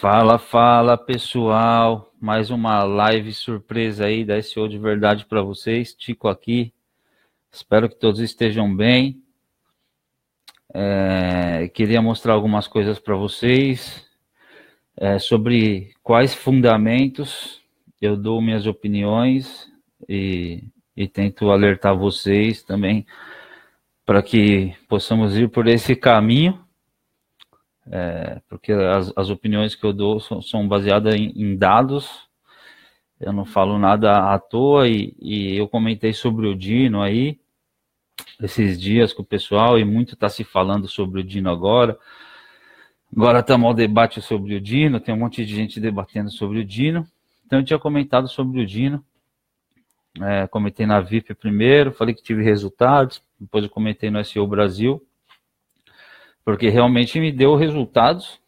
Fala pessoal, mais uma live surpresa aí da SEO de Verdade para vocês, Tico aqui, espero que todos estejam bem, queria mostrar algumas coisas para vocês sobre quais fundamentos eu dou minhas opiniões e tento alertar vocês também para que possamos ir por esse caminho. Porque as opiniões que eu dou são baseadas em dados, eu não falo nada à toa e eu comentei sobre o Dino aí, esses dias com o pessoal e muito está se falando sobre o Dino agora está mal debate sobre o Dino, tem um monte de gente debatendo sobre o Dino, então eu tinha comentado sobre o Dino, comentei na VIP primeiro, falei que tive resultados, depois eu comentei no SEO Brasil, porque realmente me deu resultados,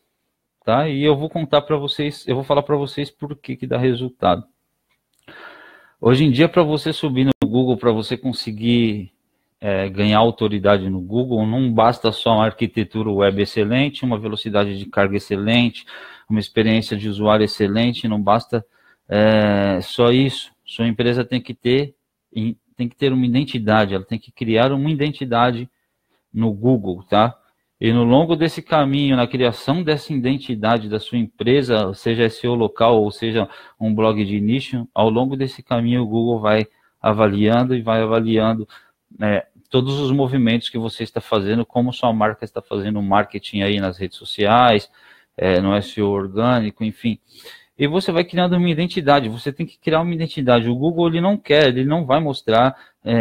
tá? E eu vou contar para vocês, eu vou falar para vocês por que dá resultado. Hoje em dia, para você subir no Google, para você conseguir ganhar autoridade no Google, não basta só uma arquitetura web excelente, uma velocidade de carga excelente, uma experiência de usuário excelente, não basta só isso. Sua empresa tem que ter uma identidade, ela tem que criar uma identidade no Google, tá? E no longo desse caminho, na criação dessa identidade da sua empresa, seja SEO local ou seja um blog de nicho, ao longo desse caminho o Google vai avaliando e vai avaliando todos os movimentos que você está fazendo, como sua marca está fazendo marketing aí nas redes sociais, no SEO orgânico, enfim. E você vai criando uma identidade, você tem que criar uma identidade. O Google ele não vai mostrar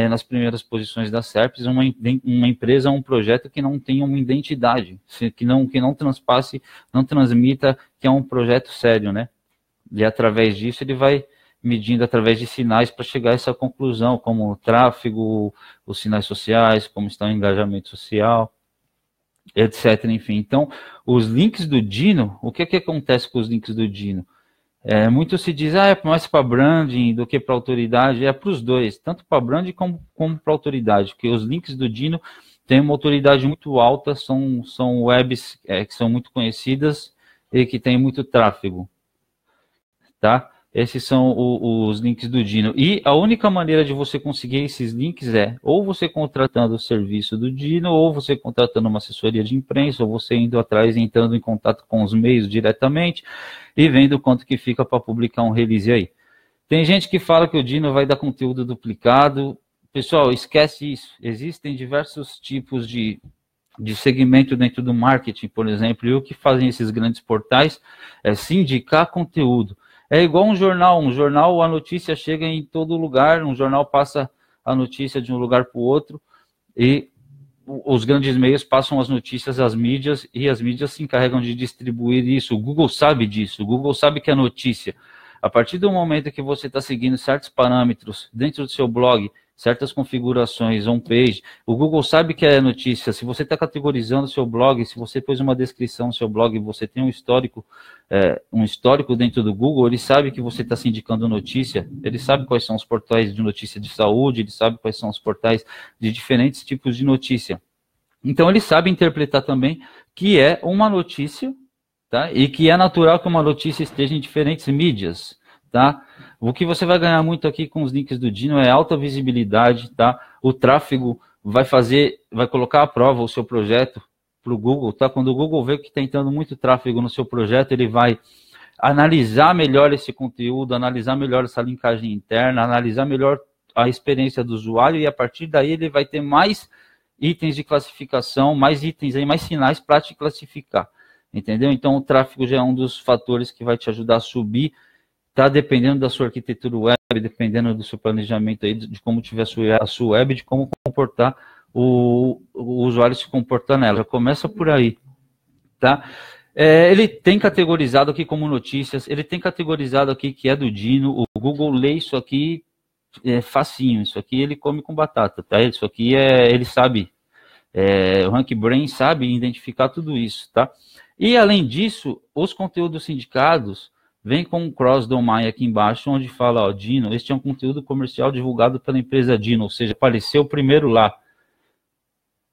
nas primeiras posições da SERPS uma empresa, um projeto que não tenha uma identidade, que não transmita que é um projeto sério, né? E através disso ele vai medindo através de sinais para chegar a essa conclusão, como o tráfego, os sinais sociais, como está o engajamento social, etc. Enfim, então os links do Dino, o que acontece com os links do Dino? Muito se diz, é mais para branding do que para autoridade, para os dois, tanto para branding como para autoridade, porque os links do Dino têm uma autoridade muito alta, são webs que são muito conhecidas e que têm muito tráfego, tá? Esses são os links do Dino, e a única maneira de você conseguir esses links ou você contratando o serviço do Dino, ou você contratando uma assessoria de imprensa, ou você indo atrás e entrando em contato com os meios diretamente, e vendo quanto que fica para publicar um release aí. Tem gente que fala que o Dino vai dar conteúdo duplicado. Pessoal, esquece isso. Existem diversos tipos de segmento dentro do marketing, por exemplo. E o que fazem esses grandes portais é sindicar conteúdo. É igual um jornal. Um jornal, a notícia chega em todo lugar. Um jornal passa a notícia de um lugar para o outro. E os grandes meios passam as notícias às mídias e as mídias se encarregam de distribuir isso. O Google sabe disso, o Google sabe que é notícia. A partir do momento que você está seguindo certos parâmetros dentro do seu blog, certas configurações, on-page, o Google sabe que é notícia. Se você está categorizando o seu blog, se você pôs uma descrição no seu blog, você tem um histórico dentro do Google, ele sabe que você está se indicando notícia, ele sabe quais são os portais de notícia de saúde, ele sabe quais são os portais de diferentes tipos de notícia. Então ele sabe interpretar também que é uma notícia, tá? E que é natural que uma notícia esteja em diferentes mídias, tá? O que você vai ganhar muito aqui com os links do Dino é alta visibilidade, tá? O tráfego vai colocar à prova o seu projeto para o Google, tá? Quando o Google vê que está entrando muito tráfego no seu projeto, ele vai analisar melhor esse conteúdo, analisar melhor essa linkagem interna, analisar melhor a experiência do usuário e a partir daí ele vai ter mais itens de classificação, mais itens aí, mais sinais para te classificar, entendeu? Então o tráfego já é um dos fatores que vai te ajudar a subir, tá? Dependendo da sua arquitetura web, dependendo do seu planejamento aí, de como tiver a sua web, de como comportar o usuário se comportar nela. Já começa por aí, tá? Ele tem categorizado aqui como notícias, ele tem categorizado aqui que é do Dino, o Google lê isso aqui, facinho, isso aqui ele come com batata, tá? Isso aqui ele sabe, o RankBrain sabe identificar tudo isso, tá? E além disso, os conteúdos sindicados, vem com um cross-domain aqui embaixo, onde fala, ó, Dino, este é um conteúdo comercial divulgado pela empresa Dino, ou seja, apareceu primeiro lá.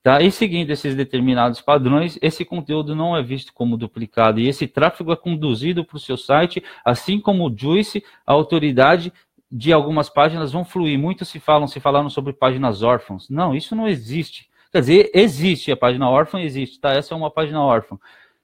Tá? E seguindo esses determinados padrões, esse conteúdo não é visto como duplicado e esse tráfego é conduzido para o seu site, assim como o juice, a autoridade de algumas páginas vão fluir. Muitos se falaram sobre páginas órfãs. Não, isso não existe. Quer dizer, existe, a página órfã existe, tá? Essa é uma página órfã.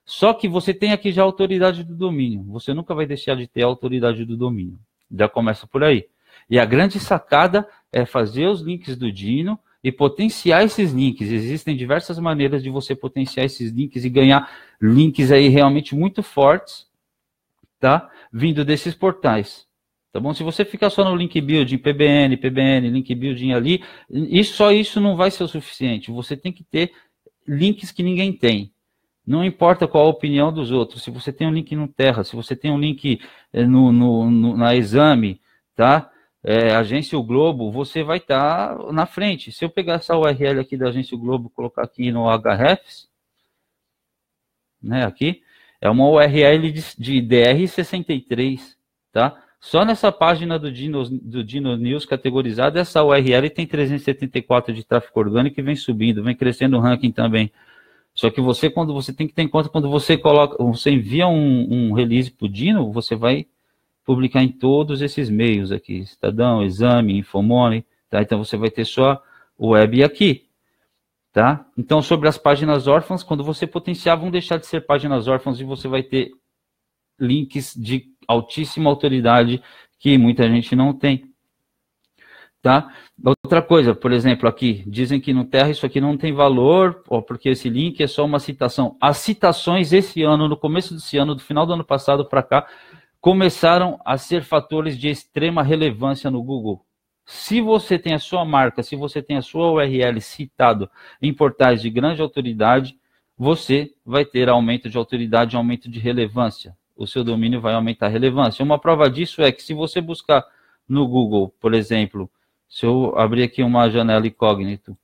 Só que você tem aqui já a autoridade do domínio. Você nunca vai deixar de ter a autoridade do domínio. Já começa por aí. E a grande sacada é fazer os links do Dino e potenciar esses links. Existem diversas maneiras de você potenciar esses links e ganhar links aí realmente muito fortes, tá? Vindo desses portais, tá bom? Se você ficar só no link building, PBN, link building ali, e só isso não vai ser o suficiente. Você tem que ter links que ninguém tem. Não importa qual a opinião dos outros. Se você tem um link no Terra, se você tem um link na Exame, tá? Agência Globo, você vai estar na frente. Se eu pegar essa URL aqui da Agência Globo, colocar aqui no HRFs, né, aqui, é uma URL de DR63, tá? Só nessa página do Dino News categorizada, essa URL tem 374 de tráfego orgânico e vem subindo, vem crescendo o ranking também. Só que você, quando você tem que ter em conta, quando você coloca, você envia um release para o Dino, você vai publicar em todos esses meios aqui, Estadão, Exame, Infomoney, tá? Então você vai ter só o web aqui, tá? Então sobre as páginas órfãs, quando você potenciar, vão deixar de ser páginas órfãs e você vai ter links de altíssima autoridade que muita gente não tem, tá? Outra coisa, por exemplo, aqui, dizem que no Terra isso aqui não tem valor, ó, porque esse link é só uma citação. As citações esse ano, no começo desse ano, do final do ano passado para cá, começaram a ser fatores de extrema relevância no Google. Se você tem a sua marca, se você tem a sua URL citado em portais de grande autoridade, você vai ter aumento de autoridade, aumento de relevância. O seu domínio vai aumentar a relevância. Uma prova disso é que se você buscar no Google, por exemplo, se eu abrir aqui uma janela incógnito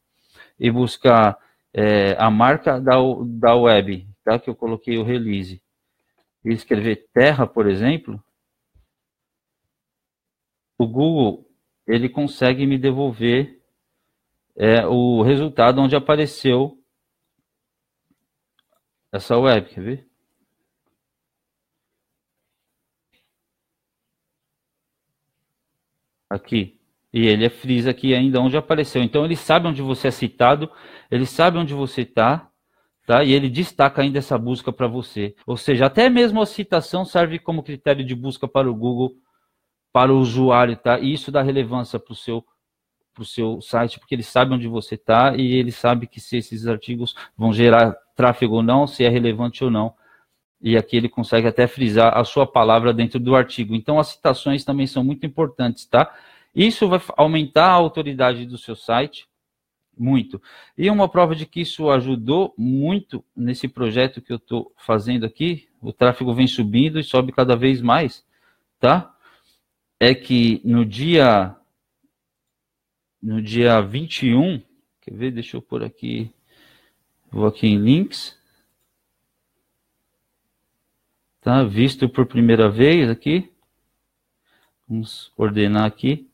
e buscar a marca da web, tá? Que eu coloquei o release, e escrever Terra, por exemplo, o Google, ele consegue me devolver o resultado onde apareceu essa web, quer ver? Aqui, e ele frisa aqui ainda onde apareceu. Então ele sabe onde você é citado, ele sabe onde você está, tá? E ele destaca ainda essa busca para você. Ou seja, até mesmo a citação serve como critério de busca para o Google, para o usuário, tá? E isso dá relevância para o seu site, porque ele sabe onde você está e ele sabe que se esses artigos vão gerar tráfego ou não, se é relevante ou não. E aqui ele consegue até frisar a sua palavra dentro do artigo. Então as citações também são muito importantes, tá? Isso vai aumentar a autoridade do seu site, muito. E uma prova de que isso ajudou muito nesse projeto que eu estou fazendo aqui, o tráfego vem subindo e sobe cada vez mais, tá? É que no dia 21, quer ver? Deixa eu pôr aqui, vou aqui em links, tá? Visto por primeira vez aqui, vamos ordenar aqui.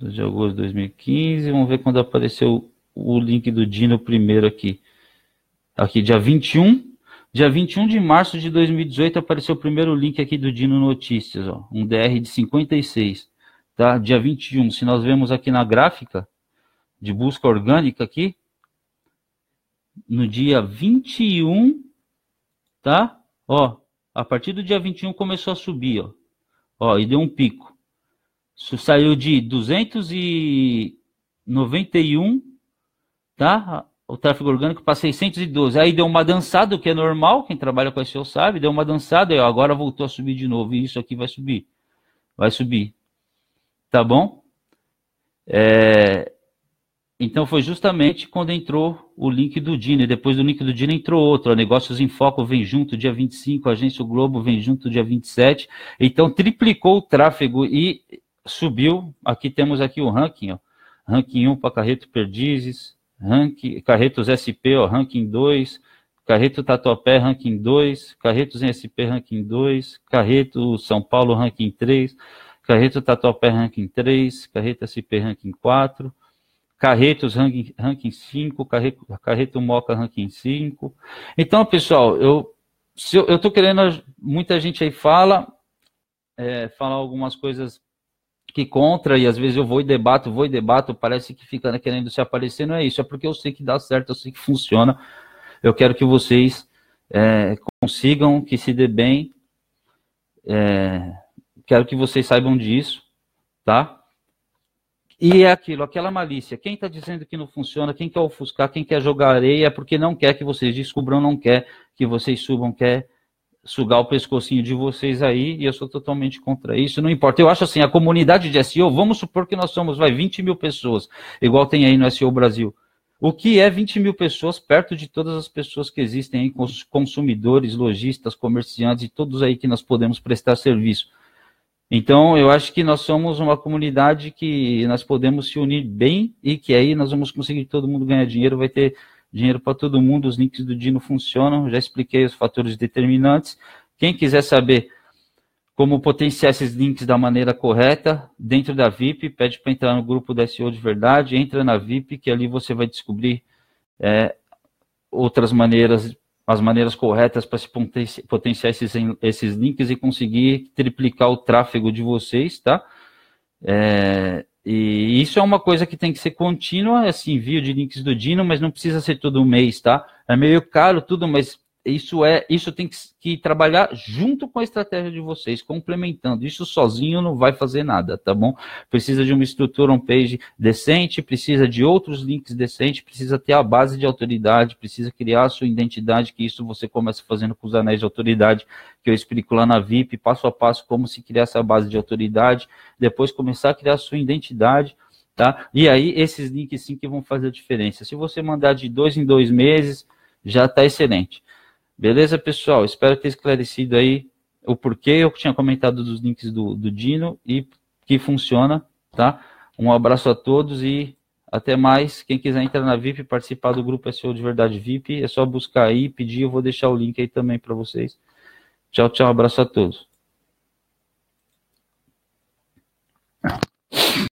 2 de agosto de 2015, vamos ver quando apareceu o link do Dino primeiro aqui. Aqui, dia 21. Dia 21 de março de 2018 apareceu o primeiro link aqui do Dino Notícias, ó, um DR de 56. Tá? Dia 21, se nós vemos aqui na gráfica de busca orgânica aqui, no dia 21, tá? Ó, a partir do dia 21 começou a subir, ó. Ó, e deu um pico. Isso saiu de 291, tá? O tráfego orgânico para 612. Aí deu uma dançada, o que é normal, quem trabalha com SEO sabe, deu uma dançada e agora voltou a subir de novo. E isso aqui vai subir. Vai subir. Tá bom? Então foi justamente quando entrou o link do Dino. E depois do link do Dino entrou outro. Ó, Negócios em Foco vem junto dia 25, Agência Globo vem junto dia 27. Então triplicou o tráfego e subiu. Aqui temos aqui o ranking, ó. Ranking 1 para Carreto Perdizes, Carretos SP, ó, ranking 2, Carreto Tatuapé, ranking 2, Carretos em SP, ranking 2, Carreto São Paulo, ranking 3, Carreto Tatuapé, ranking 3, Carreto SP, ranking 4, Carretos ranking 5, Carreto Moca ranking 5. Então, pessoal, eu estou querendo, muita gente aí fala algumas coisas que contra, e às vezes eu vou e debato, parece que fica querendo se aparecer, não é isso, é porque eu sei que dá certo, eu sei que funciona, eu quero que vocês consigam, que se dê bem, quero que vocês saibam disso, tá? E é aquilo, aquela malícia. Quem está dizendo que não funciona, quem quer ofuscar, quem quer jogar areia, é porque não quer que vocês descubram, não quer que vocês subam, quer sugar o pescocinho de vocês aí, e eu sou totalmente contra isso, não importa. Eu acho assim, a comunidade de SEO, vamos supor que nós somos, 20 mil pessoas, igual tem aí no SEO Brasil. O que é 20 mil pessoas perto de todas as pessoas que existem aí, consumidores, lojistas, comerciantes e todos aí que nós podemos prestar serviço? Então, eu acho que nós somos uma comunidade que nós podemos se unir bem e que aí nós vamos conseguir todo mundo ganhar dinheiro, vai ter dinheiro para todo mundo, os links do Dino funcionam, já expliquei os fatores determinantes. Quem quiser saber como potenciar esses links da maneira correta, dentro da VIP, pede para entrar no grupo da SEO de Verdade, entra na VIP, que ali você vai descobrir outras maneiras, as maneiras corretas para se potenciar esses links e conseguir triplicar o tráfego de vocês, tá? E isso é uma coisa que tem que ser contínua, esse envio de links do Dino, mas não precisa ser todo mês, tá? É meio caro tudo, mas isso tem que trabalhar junto com a estratégia de vocês, complementando. Isso sozinho não vai fazer nada, tá bom? Precisa de uma estrutura on-page decente, precisa de outros links decentes, precisa ter a base de autoridade, precisa criar a sua identidade, que isso você começa fazendo com os anéis de autoridade, que eu explico lá na VIP, passo a passo, como se criar essa base de autoridade, depois começar a criar a sua identidade, tá? E aí, esses links sim que vão fazer a diferença. Se você mandar de 2 em 2 meses, já está excelente. Beleza, pessoal? Espero ter esclarecido aí o porquê. Eu tinha comentado dos links do Dino e que funciona, tá? Um abraço a todos e até mais. Quem quiser entrar na VIP, participar do grupo SEO de Verdade VIP, é só buscar aí e pedir. Eu vou deixar o link aí também para vocês. Tchau, tchau. Abraço a todos.